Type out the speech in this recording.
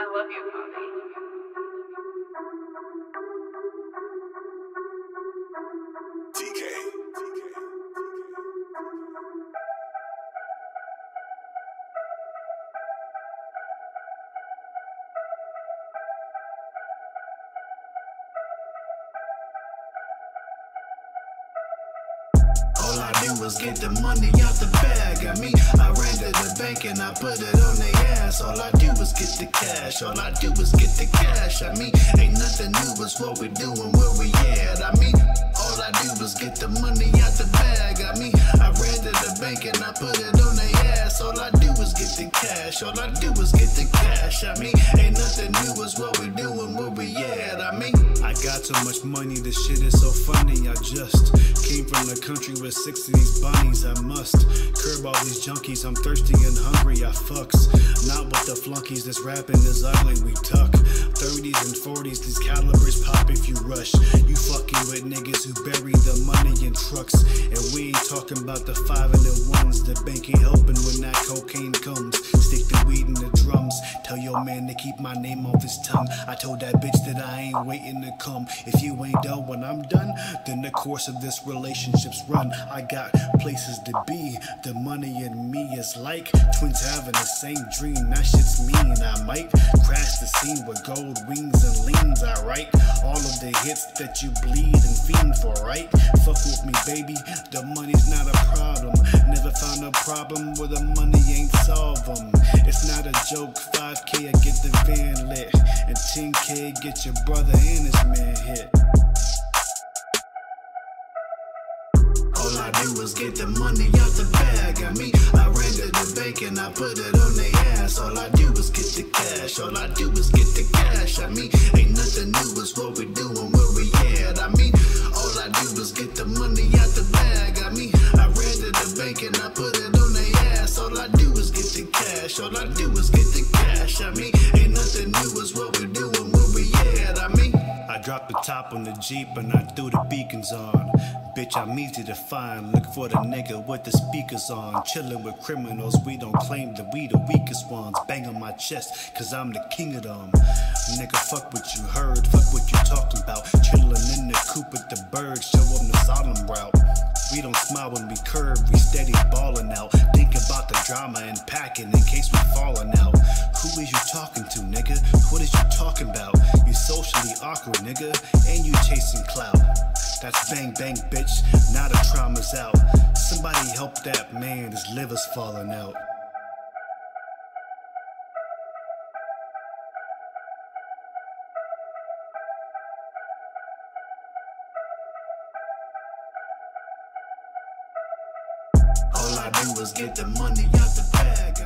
I love you, mommy. All I did was get the money out the bag. Got me, I ran to the bank and I put it on their ass. All I do is get the cash. All I do is get the cash. I mean, ain't nothing new. It's what we do and where we at. I mean, all I do is get the money out the bag. I mean, I ran to the bank and I put it on their ass. All I do is get the cash. All I do is get the cash. I mean, ain't nothing new. It's what we do and where we at. I mean, I got too much money. This shit is so funny. I just came from the country with 6 of these bunnies. I must curb all these junkies. I'm thirsty and hungry. I fucks not with the flunkies. This rapping is ugly. We tuck 30s and 40s. These calibers pop if you rush. You fucking with niggas who bury the money in trucks. And we ain't talking about the 5 and the 1s. The bank ain't helping when that cocaine comes. Stick the weed in the drums. Tell your man to keep my name off his tongue. I told that bitch that I ain't waiting to come. If you ain't done when I'm done, then the course of this relationship's run. I got places to be. The money in me is like twins having the same dream. That shit's mean. I might crash the scene with gold wings and leans. I write all of the hits that you bleed and fiend for, right? Fuck with me, baby. The money's not a problem. Never found a problem where the money ain't solve them. It's not a joke. 5K, I get the van lit. And 10K, get your brother and his man hit. All I do is get the money out the bag. I mean, I ran to the bank and I put it on their ass. All I do is get the cash. All I do is get the cash. I mean, ain't nothing new. It's what we do and where we at. I mean, all I do is get the money out the bag. I mean, I ran to the bank and I put it on their ass. All I do is get the cash. All I do is get the cash. I mean, ain't nothing new. It's what we do and where we at. I mean, I dropped the top on the Jeep and I threw the beacons on. Bitch, I'm easy to find. Look for the nigga with the speakers on. Chillin' with criminals, we don't claim that we the weakest ones. Bang on my chest, cause I'm the king of them. Nigga, fuck what you heard, fuck what you talking about. Chillin' in the coop with the birds, show them the solemn route. We don't smile when we curve, we steady ballin' out. Think about the drama and packing in case we fallin' out. Who is you talking to, nigga? What is you talking about? You socially awkward, nigga, and you chasing clout. That's bang bang, bitch, now the trauma's out. Somebody help that man, his liver's falling out. All I do is get the money out the bag.